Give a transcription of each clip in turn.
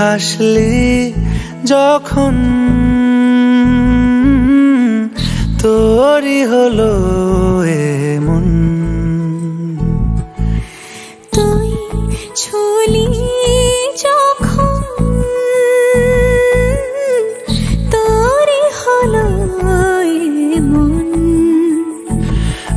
হাসলি যখন তোরই হলো এমন তুই ছুলি যখন তোরই হলো এমন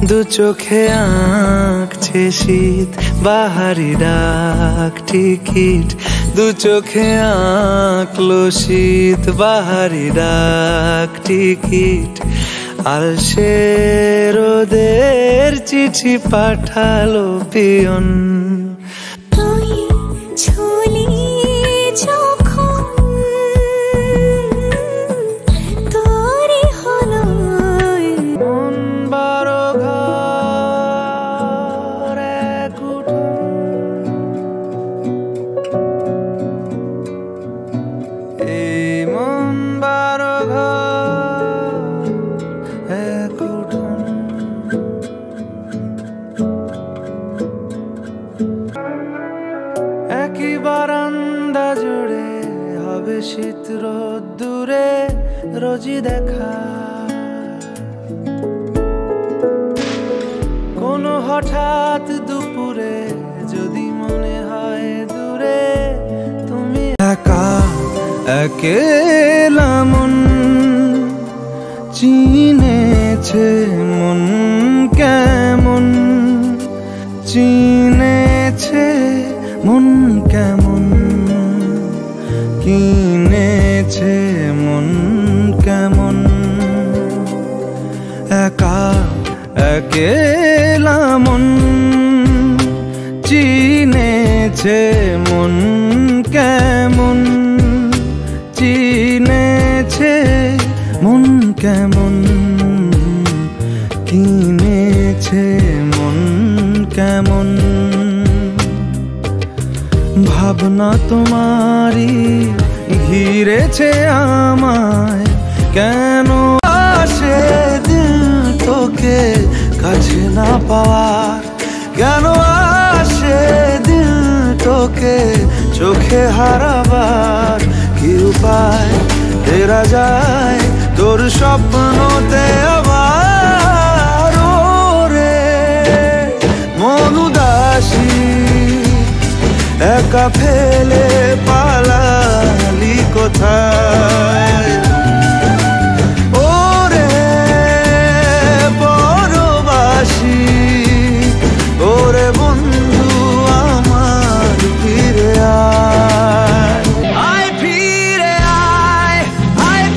দু চোখে আঁকছে শীত বাহারি ডাক টিকিট দু চোখে আঁকলো শীত বাহারি ডাক টিকিট আর সে রোদের চিঠি পাঠালো পিয়ন তুই ছুলি যখন তোরই হলো মন বারো ঘর এক উঠোন এই মন বারো ঘর একই বারান্দা জুড়ে হবে শীত রোদ দূরে রোজি দেখা কোন হঠাৎ দুপুরে যদি মনে হয় দূরে তুমি একা একেলা মন চিনেছে মন কেমন চিনেছে মন কেমন কিনেছে মন কেমন একা একেলা মন চিনেছে মন কেমন চিনেছে মন কেমন কিনেছে মন কেমন ভাবনা তোমারি ঘিরেছে আমায় কেন আসে দিল তোকে কাছে না পাওয়ার কেন আসে দিল তোকে চোখে হারাবার কি উপায় তেরা যায় তোর স্বপ্নতে আবার ওরে মন উদাসী একা ফেলে পালালি কোথায় ওরে পরবাসী ওরে বন্ধু আমার ফিরে আয় আয় ফিরে আয় আয়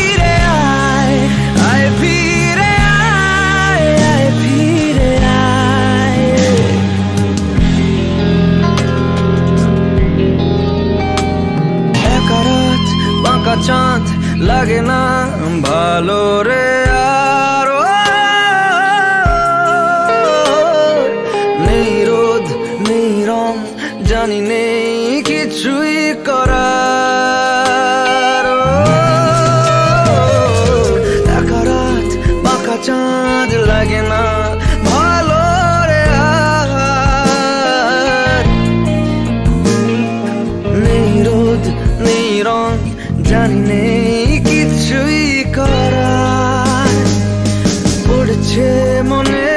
ফিরে আয় আয় ফিরে আয় আয় ফিরে আয় একা রাত বাঁকা চাঁদ লাগে না ভালো রে আরো নেই রোদ নেই রং জানি নেই কিছুই করার একা রাত বাঁকা চাঁদ লাগে না ভালো রে আর নেই রোদ নেই রং জানি নেই কিছুই করার পড়ছে মনে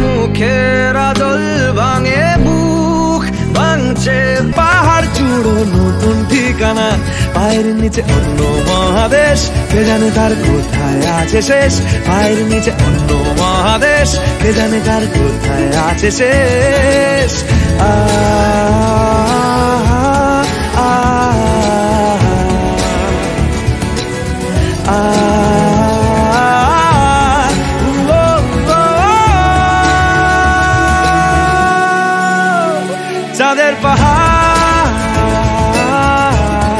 মুখের আদল ভাঙে বুক ভাঙছে পাহাড় চূড়ো নতুন ঠিকানা পায়ের নিচে অন্য মহাদেশ কে জানে তার কোথায় আছে শেষ পায়ের নিচে অন্য মহাদেশ কে জানে তার কোথায় আছে শেষ চাঁদের পাহাড়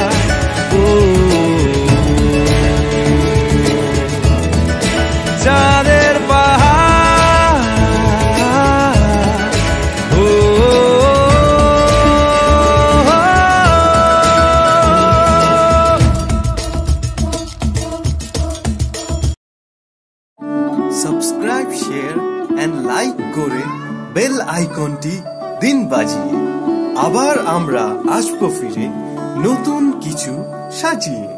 চাঁদের পাহাড় ও সাবস্ক্রাইব শেয়ার এন্ড লাইক করে বেল আইকনটি দিন বাজিয়ে আবার আমরা আসবো ফিরে নতুন কিছু সাজিয়ে।